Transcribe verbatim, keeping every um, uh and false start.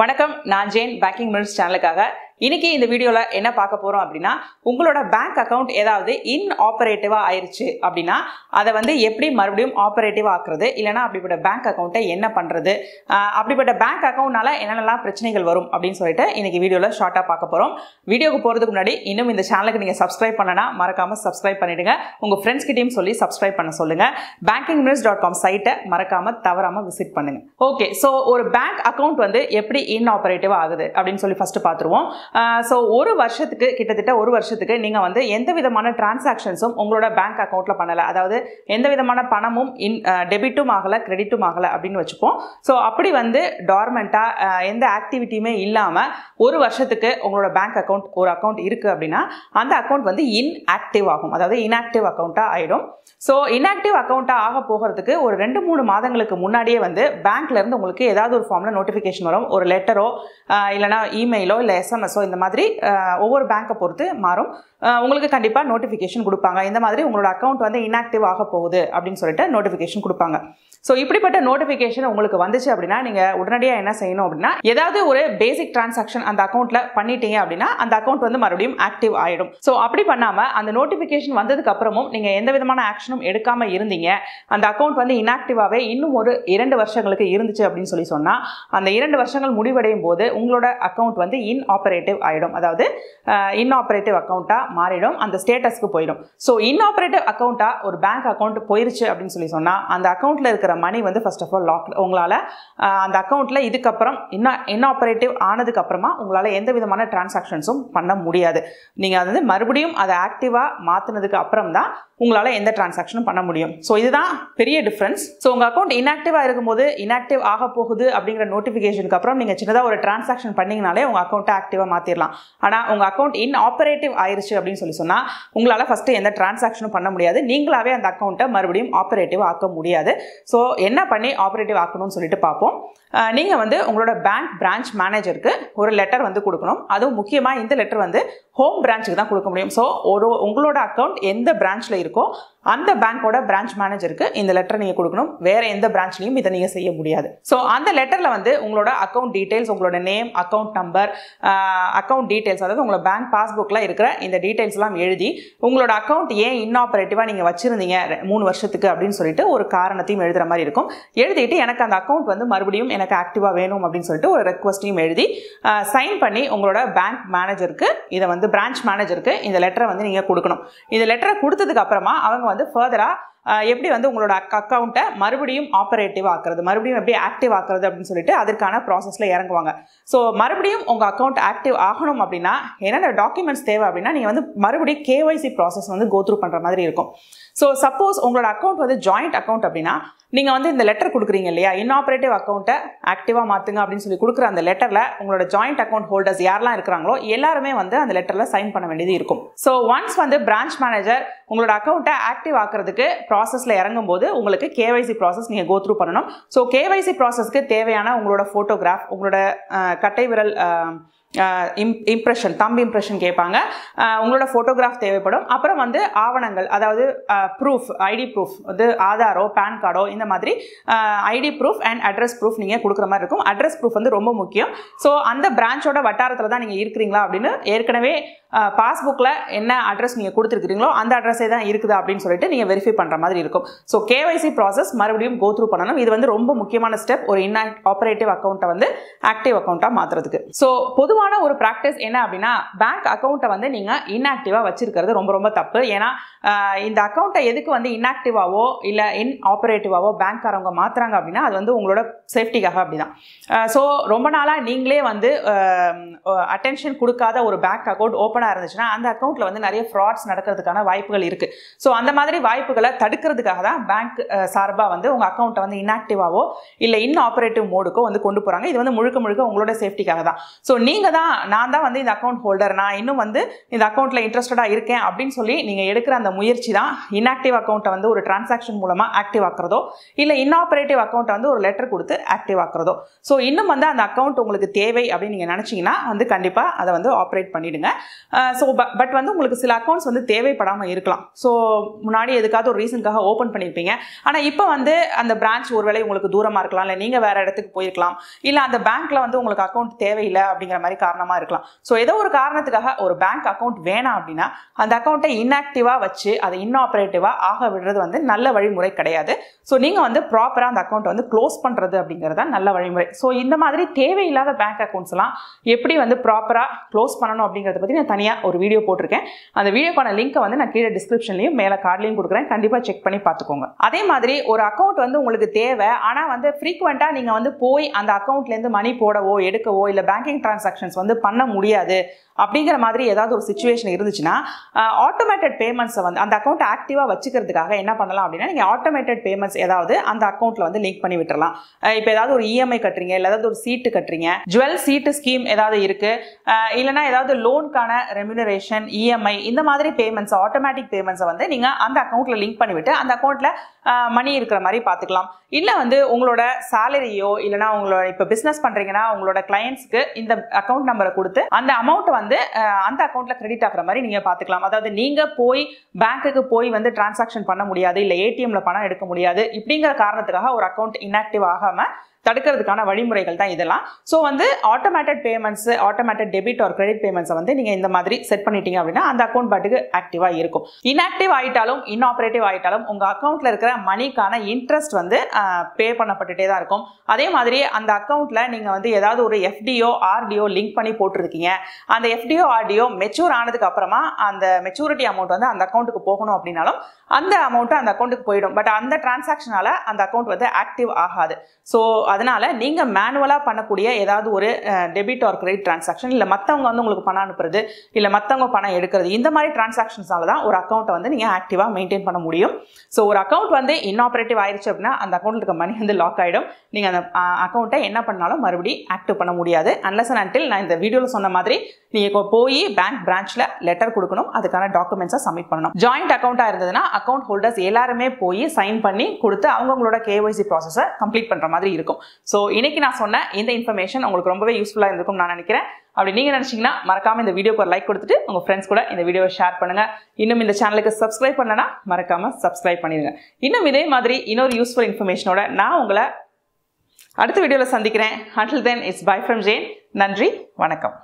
வணக்கம், நான் Jain, banking minutes சேனலுக்காக. இன்னைக்கு இந்த வீடியோல என்ன பார்க்க போறோம் அப்படின்னா, உங்களோட பேங்க் அக்கவுண்ட் ஏதாவது இன் ஆபரேட்டிவா ஆயிருச்சு அப்படின்னா அதை வந்து எப்படி மறுபடியும் ஆபரேட்டிவா ஆக்குறது, இல்லைன்னா அப்படிப்பட்ட பேங்க் அக்கௌண்ட்டை என்ன பண்றது, அப்படிப்பட்ட பேங்க் அக்கௌண்ட்னால என்னென்னலாம் பிரச்சனைகள் வரும் அப்படின்னு சொல்லிட்டு இன்னைக்கு வீடியோல ஷார்ட்டா பார்க்க போறோம். வீடியோக்கு போறதுக்கு முன்னாடி இன்னும் இந்த சேனலுக்கு நீங்க சப்ஸ்கிரைப் பண்ணனா மறக்காம சப்ஸ்கிரைப் பண்ணிடுங்க. உங்க ஃப்ரெண்ட்ஸ் கிட்டையும் சொல்லி சப்ஸ்கிரைப் பண்ண சொல்லுங்க. பேங்கிங் மினிட்ஸ் டாட் காம் சைட்டை மறக்காம தவறாம விசிட் பண்ணுங்க. ஓகே, ஸோ ஒரு பேங்க் அக்கௌண்ட் வந்து எப்படி இன் ஆபரேட்டிவா ஆகுது அப்படின்னு சொல்லி ஃபர்ஸ்ட் பார்த்துருவோம். ஸோ ஒரு வருஷத்துக்கு கிட்டத்தட்ட ஒரு வருஷத்துக்கு நீங்கள் வந்து எந்த விதமான டிரான்சாக்ஷன்ஸும் உங்களோட பேங்க் அக்கௌண்ட்டில் பண்ணலை, அதாவது எந்த விதமான பணமும் இன் டெபிட்டும் ஆகலை கிரெடிட்டும் ஆகலை அப்படின்னு வச்சுப்போம். ஸோ அப்படி வந்து டார்மெண்ட்டாக எந்த ஆக்டிவிட்டியுமே இல்லாமல் ஒரு வருஷத்துக்கு உங்களோட பேங்க் அக்கௌண்ட் ஒரு அக்கௌண்ட் இருக்குது அப்படின்னா அந்த அக்கௌண்ட் வந்து இன்ஆக்டிவ் ஆகும், அதாவது இன்ஆக்டிவ் அக்கௌண்ட்டாக ஆகிடும். ஸோ இன்ஆக்டிவ் அக்கௌண்ட்டாக ஆக போகிறதுக்கு ஒரு ரெண்டு மூணு மாதங்களுக்கு முன்னாடியே வந்து பேங்க்லேருந்து உங்களுக்கு ஏதாவது ஒரு ஃபார்மில் நோட்டிஃபிகேஷன் வரும், ஒரு லெட்டரோ இல்லைனா இமெயிலோ இல்லை எஸ்எம்எஸோ, இந்த மாதிரி ஒவ்வொரு பேங்கை பொறுத்து மாறும். உங்களுக்கு கண்டிப்பாக நோட்டிஃபிகேஷன் கொடுப்பாங்க, இந்த மாதிரி உங்களோட அக்கௌண்ட் வந்து இன்ஆக்டிவ் ஆக போகுது அப்படின்னு சொல்லிட்டு நோட்டிஃபிகேஷன் கொடுப்பாங்க. ஸோ இப்படிப்பட்ட நோட்டிஃபிகேஷன் உங்களுக்கு வந்துச்சு அப்படின்னா நீங்கள் உடனடியாக என்ன செய்யணும் அப்படின்னா, ஏதாவது ஒரு பேசிக் டிரான்சாக்ஷன் அந்த அக்கௌண்ட்டில் பண்ணிட்டீங்க அப்படின்னா அந்த அக்கௌண்ட் வந்து மறுபடியும் ஆக்டிவ் ஆகிடும். ஸோ அப்படி பண்ணாமல் அந்த நோட்டிஃபிகேஷன் வந்ததுக்கு அப்புறமும் நீங்கள் எந்த விதமான ஆக்ஷனும் எடுக்காமல் இருந்தீங்க, அந்த அக்கௌண்ட் வந்து இன்ஆக்டிவாகவே இன்னும் ஒரு இரண்டு வருஷங்களுக்கு இருந்துச்சு அப்படின்னு சொல்லி சொன்னால் அந்த இரண்டு வருஷங்கள் முடிவடையும் போது உங்களோட அக்கௌண்ட் வந்து இன்ஆபரேட்டிவ் ஆயிடும், அதாவது இன்ஆபரேட்டிவ் அக்கௌண்டா மாறிடும், அந்த ஸ்டேட்டஸ்க்கு போயிடும். சோ இன்ஆபரேட்டிவ் அக்கௌண்டா ஒரு பேங்க் அக்கவுண்ட் போயிருச்சு அப்படின்னு சொல்லி சொன்னா அந்த அக்கவுண்ட்ல இருக்கிற மணி வந்து ஃபர்ஸ்ட் ஆஃப் ஆல் லாக், உங்களால அந்த அக்கவுண்ட்ல இதுக்கப்புறம் இன்ஆபரேட்டிவ் ஆனதுக்கு அப்புறமா உங்களால எந்த விதமான டிரான்சாக்ஷன்ஸும் பண்ண முடியாது. நீங்க அது வந்து மறுபடியும் அதை ஆக்டிவா மாத்தினதுக்கு அப்புறம் தான் உங்களால எந்த டிரான்சாக்ஷனும் பண்ண முடியும். ஸோ இதுதான் பெரிய டிஃபரன்ஸ். ஸோ உங்க அக்கௌண்ட் இன்ஆக்டிவா இருக்கும்போது இன்ஆக்டிவ் ஆக போகுது அப்படிங்கிற நோட்டிஃபிகேஷனுக்கு அப்புறம் நீங்க சின்னதாக ஒரு டிரான்சாக்ஷன் பண்ணீங்கனாலே உங்க அக்கௌண்ட் ஆக்டிவா மாத்திரலாம். ஆனா உங்க அக்கௌண்ட் இன்ஆபரேட்டிவ் ஆயிருச்சு அப்படின்னு சொல்லி சொன்னா உங்களால ஃபர்ஸ்ட் எந்த டிரான்சாக்ஷனும் பண்ண முடியாது, நீங்களாவே அந்த அக்கௌண்ட்டை மறுபடியும் ஆபரேட்டிவ் ஆக்க முடியாது. ஸோ என்ன பண்ணி ஆபரேட்டிவ் ஆக்கணும்னு சொல்லிட்டு பார்ப்போம். நீங்க வந்து உங்களோட பேங்க் பிரான்ச் மேனேஜருக்கு ஒரு லெட்டர் வந்து கொடுக்கணும். அதுவும் முக்கியமா இந்த லெட்டர் வந்து ஹோம் பிரான்ச்சுக்கு தான் கொடுக்க முடியும். ஸோ ஒரு உங்களோட அக்கௌண்ட் எந்த பிரான்ச்ல இருக்கோ அந்த பேங்கோட பிரான்ச் மேனேஜருக்கு இந்த லெட்டர் நீங்க கொடுக்கணும். வேற எந்த பிரான்ச்லையும் இதை நீங்க செய்ய முடியாது. ஸோ அந்த லெட்டர்ல வந்து உங்களோட அக்கௌண்ட் டீடைல்ஸ், உங்களோட name, account number, account details, அதாவது உங்களோட பேங்க் பாஸ்புக்ல இருக்கிற இந்த டீடைல்ஸ் எல்லாம் எழுதி உங்களோட அக்கௌண்ட் ஏன் இன்ஆபரேட்டிவா நீங்க வச்சிருந்தீங்க மூணு வருஷத்துக்கு அப்படின்னு சொல்லிட்டு ஒரு காரணத்தையும் எழுதுற மாதிரி இருக்கும். எழுதிட்டு எனக்கு அந்த அக்கௌண்ட் வந்து மறுபடியும் எனக்கு ஆக்டிவா வேணும் அப்படின்னு சொல்லிட்டு ஒரு ரெக்வஸ்டையும் எழுதி சைன் பண்ணி உங்களோட பேங்க் மேனேஜருக்கு, இதை வந்து பிரான்ச் மேனேஜருக்கு இந்த லெட்டரை வந்து நீங்க கொடுக்கணும். இந்த லெட்டரை கொடுத்ததுக்கு அப்புறமா அவங்க வந்து ஃபர்தரா எப்படி வந்து உங்களோட அக்கௌண்ட்டை மறுபடியும் ஆபரேட்டிவ் ஆக்குறது, மறுபடியும் எப்படி ஆக்டிவ் ஆக்குறது அப்படின்னு சொல்லிட்டு அதற்கான ப்ராசஸில் இறங்குவாங்க. ஸோ மறுபடியும் உங்கள் அக்கௌண்ட் ஆக்டிவ் ஆகணும் அப்படின்னா என்னென்ன டாக்குமெண்ட்ஸ் தேவை அப்படின்னா நீங்கள் வந்து மறுபடியும் கேஒய்சி ப்ராசஸ் வந்து கோத்ரூ பண்ணுற மாதிரி இருக்கும். ஸோ சப்போஸ் உங்களோட அக்கௌண்ட் வந்து ஜாயிண்ட் அக்கௌண்ட் அப்படின்னா நீங்கள் வந்து இந்த லெட்டர் கொடுக்குறீங்க இல்லையா, இன்ஆபரேட்டிவ் அக்கௌண்ட்டை ஆக்டிவாக மாற்றுங்க அப்படின்னு சொல்லி கொடுக்குற அந்த லெட்டரில் உங்களோட ஜாயிண்ட் அக்கௌண்ட் ஹோல்டர்ஸ் யாரெல்லாம் இருக்கிறாங்களோ எல்லாருமே வந்து அந்த லெட்டரில் சைன் பண்ண வேண்டியது இருக்கும். ஸோ ஒன்ஸ் வந்து பிரான்ச் மேனேஜர் உங்களோட அக்கௌண்ட்டை ஆக்டிவ் ஆக்குறதுக்கு ப்ராசஸில் இறங்கும்போது உங்களுக்கு கேஒய்சி ப்ராசஸ் நீங்கள் கோத்ரூ பண்ணணும். ஸோ கேஒய்சி ப்ராசஸ்க்கு தேவையான உங்களோட ஃபோட்டோகிராஃப், உங்களோட கட்டை விரல் இம்ப்ரெஷன், தம் இம்ப்ரெஷன் கேட்பாங்க, உங்களோட ஃபோட்டோகிராஃப் தேவைப்படும். அப்புறம் வந்து ஆவணங்கள், அதாவது ப்ரூஃப், ஐடி ப்ரூஃப், வந்து ஆதாரோ பேன் கார்டோ இந்த மாதிரி ID proof and address proof நீங்கள் கொடுக்குற மாதிரி இருக்கும். அட்ரஸ் ப்ரூஃப் வந்து ரொம்ப முக்கியம். ஸோ அந்த பிரான்ச்சோட வட்டாரத்தில் தான் நீங்கள் இருக்கிறீங்களா அப்படின்னு, ஏற்கனவே பாஸ்புக்கில் என்ன அட்ரஸ் நீங்கள் கொடுத்துருக்கிறீங்களோ அந்த அட்ரஸே தான் இருக்குதா அப்படின்னு சொல்லிட்டு நீங்கள் வெரிஃபை பண்ணுற மாதிரி இருக்கும். ஸோ கேஒய்சி ப்ராசஸ் மறுபடியும் கோத்ரூ பண்ணணும். இது வந்து ரொம்ப முக்கியமான ஸ்டெப் ஒரு இன் ஆபரேட்டிவ் அக்கௌண்ட்டை வந்து ஆக்டிவ் அக்கௌண்ட்டாக மாற்றுறதுக்கு. ஸோ பொதுவாக ஒரு பிராக்டிஸ் என்ன அப்படின்னா, பேங்க் அக்கௌண்ட்டை வந்து நீங்க இன்ஆக்டிவா வச்சிருக்கிறது ரொம்ப ரொம்ப தப்பு. ஏன்னா இந்த அக்கௌண்ட்டை எதுக்கு வந்து இன்ஆக்டிவாவோ இல்ல இன் ஆபரேட்டிவாவோ பேங்க்காரவங்க மாத்துறாங்க அப்படின்னா அது வந்து உங்களோட சேஃப்டிக்காக அப்படிதான். ஸோ ரொம்ப நாளா நீங்களே வந்து அட்டென்ஷன் கொடுக்காத ஒரு பேங்க் அக்கௌண்ட் ஓப்பனா இருந்துச்சுன்னா அந்த அக்கௌண்ட்ல வந்து நிறைய ஃப்ராட்ஸ் நடக்கிறதுக்கான வாய்ப்புகள் இருக்கு. ஸோ அந்த மாதிரி வாய்ப்புகளை தடுக்கிறதுக்காக தான் பேங்க் சார்பா வந்து உங்க அக்கௌண்ட்டை வந்து இன்ஆக்டிவாவோ இல்ல இன் ஆபரேட்டிவ் மோடுக்கோ வந்து கொண்டு போறாங்க. இது வந்து முழுக்க முழுக்க உங்களோட சேஃப்டிக்காக தான். ஸோ நீங்க தான் நான் தான் வந்து இந்த அக்கௌண்ட் ஹோல்டர், நான் இன்னும் வந்து இந்த அக்கௌண்ட்ல இன்ட்ரெஸ்டடா இருக்கேன் அப்படின்னு சொல்லி நீங்க எடுக்கிற அந்த முயற்சி தான் இன்ஆக்டிவ் அக்கௌண்ட்டை வந்து ஒரு டிரான்சாக்ஷன் மூலமா ஆக்டிவ் ஆக்குறதோ இல்ல இன்ஆபரேட்டிவ் அக்கௌண்ட்டை வந்து ஒரு லெட்டர் கொடுத்து ஆக்டிவ் ஆக்குறதோ. ஸோ இன்னும் வந்து அந்த அக்கௌண்ட் உங்களுக்கு தேவை அப்படின்னு நீங்க நினைச்சீங்கன்னா வந்து கண்டிப்பா அதை வந்து ஆப்ரேட் பண்ணிடுங்க. Uh, so, but, but when you have accounts, you can use it. So, you can open the reason. But now, you can use the branch or you can use it. You can use the bank, you account account. So, if you have a bank account, you can use the account inactive and inoperative. So, you can use the account close. So, if you have a bank account, you can close the account. ஒரு video போட்டுருக்கேன் அந்த வீடியோக்கான link வந்து நான் கீழ டிஸ்கிரிப்ஷன்லயும் மேல கார்ட்லயும் கொடுக்கிறேன் கண்டிப்பா செக் பண்ணி பாத்துக்கோங்க அதே மாதிரி ஒரு அக்கவுண்ட் வந்து உங்களுக்கு தேவை ஆனா வந்து frequently நீங்க வந்து போய் அந்த அக்கவுண்ட்ல இருந்து மணி போடவோ எடுக்கவோ இல்ல banking transactions வந்து பண்ண முடியாது அப்படிங்கற மாதிரி ஏதாவது ஒரு சிச்சுவேஷன் இருந்துச்சுனா ஆட்டோமேட்டட் பேமெண்ட்ஸ் வந்து அந்த அக்கவுண்ட் ஆக்டிவா வச்சிக்கிறதுக்காக என்ன பண்ணலாம் அப்படினா நீங்க ஆட்டோமேட்டட் பேமெண்ட்ஸ் ஏதாவது அந்த அக்கவுண்ட்ல வந்து லிங்க் பண்ணி விட்டுறலாம் இப்போ ஏதாவது ஒரு இஎம்ஐ கட்டறீங்க இல்ல ஏதாவது ஒரு சீட் கட்டறீங்க ஜுவல் சீட் ஸ்கீம் ஏதாவது இருக்கு இல்லனா ஏதாவது லோன்கான remuneration E M I இந்த மாதிரி payments automatic payments வந்து நீங்க அந்த அக்கவுண்ட்ல லிங்க் பண்ணிவிட்டு அந்த அக்கவுண்ட்ல மணி இருக்குற மாதிரி பாத்துக்கலாம் இல்ல வந்து உங்களோட சாலரியோ இல்லனா உங்களோட இப்ப பிசினஸ் பண்றீங்கனா உங்களோட கிளையன்ட்ஸ்க்கு இந்த அக்கவுண்ட் நம்பரை கொடுத்து அந்த அமௌண்ட் வந்து அந்த அக்கவுண்ட்ல கிரெடிட் ஆகுற மாதிரி நீங்க பாத்துக்கலாம் அதாவது நீங்க போய் பேங்க்குக்கு போய் வந்து ட்ரான்சாக்ஷன் பண்ண முடியாது இல்ல A T M ல பணம் எடுக்க முடியாது இப்படிங்கற காரணத்துக்காக ஒரு அக்கவுண்ட் inactive ஆகாம தடுக்கிறதுக்கான வழிமுறைகள் தான் இதெல்லாம் சோ வந்து automated payments automated debit or credit payments வந்து நீங்க இந்த மாதிரி செட் பண்ணிட்டீங்க அப்படினா அந்த அக்கவுண்ட் பாட்டுக்கு ஆக்டிவா இருக்கும் inactive ஆயிட்டாலும் inoperative ஆயிட்டாலும் உங்க அக்கவுண்ட்ல இருக்கிற மணிக்கான இன்ட்ரஸ்ட் வந்து பே பண்ணப்பட்டே தான் இருக்கும் அதே மாதிரி அந்த அக்கவுண்ட்ல நீங்க வந்து ஏதாவது ஒரு F D O R D O link பண்ணி போட்டுருக்கீங்க அந்த F D O R D O mature ஆனதுக்கு அப்புறமா அந்த மெச்சூரிட்டி அமௌண்ட் வந்து அந்த அக்கவுண்ட்க்கு போகணும் அப்படினாலும் அந்த அமௌண்ட் அந்த அக்கவுண்ட்க்கு போய்டும் பட் அந்த ட்ரான்சாக்ஷனால அந்த அக்கவுண்ட் வந்து ஆக்டிவ் ஆகாது சோ அதனால நீங்க மேனுவலா பண்ணக்கூடிய ஏதாவது ஒரு டெபிட் ஆர் கிரெடிட் ட்ரான்சாக்ஷன் இல்ல மத்தவங்க வந்து உங்களுக்கு பணம் அனுப்புறது இல்ல மத்தவங்க பணம் எடுக்கிறது இந்த மாதிரி ட்ரான்சாக்ஷன்ஸ்னால தான் ஒரு அக்கவுண்ட வந்து நீங்க ஆக்டிவா மெயின்டெய்ன் பண்ண முடியும் சோ ஒரு அக்கவுண்ட் வந்து இன்ஆபரேட்டிவ் ஆயிருச்சு அப்படினா அந்த அக்கவுண்ட்ல இருக்க மணி வந்து லாக் ஆயிடும் நீங்க அந்த அக்கவுண்ட என்ன பண்ணாலும் மறுபடியும் ஆக்டிவ் பண்ண முடியாது unless and until நான் இந்த வீடியோல சொன்ன மாதிரி நீங்க போய் பேங்க் பிரான்ச்ல லெட்டர் கொடுக்கணும் அதுக்கான டாக்குமெண்ட்ஸை சப்மிட் பண்ணனும் ஜாயிண்ட் அக்கவுண்டா இருந்ததுனா அக்கவுண்ட் ஹோல்டர்ஸ் எல்லாரும் போய் சைன் பண்ணி கொடுத்து அவங்களோட K Y C process-ஐ கம்ப்ளீட் பண்ற மாதிரி இருக்கும் So, இன்னைக்கு நான் சொன்ன இந்த இன்ஃபர்மேஷன் உங்களுக்கு ரொம்பவே யூஸ்ஃபுல்லா இருக்கும்னு நான் நினைக்கிறேன். அப்படி நீங்க நினைச்சீங்கன்னா மறக்காம இந்த வீடியோக்கு ஒரு லைக் கொடுத்துட்டு உங்க ஃப்ரெண்ட்ஸ் கூட இந்த வீடியோவை ஷேர் பண்ணுங்க. இன்னும் இந்த சேனலுக்கு Subscribe பண்ணலனா மறக்காம Subscribe பண்ணிடுங்க. இன்னும் இதே மாதிரி இன்னொரு யூஸ்ஃபுல் இன்ஃபர்மேஷனோட நான் உங்களை அடுத்த வீடியோல சந்திக்கிறேன். Until then, it's bye from Jane. நன்றி, வணக்கம்.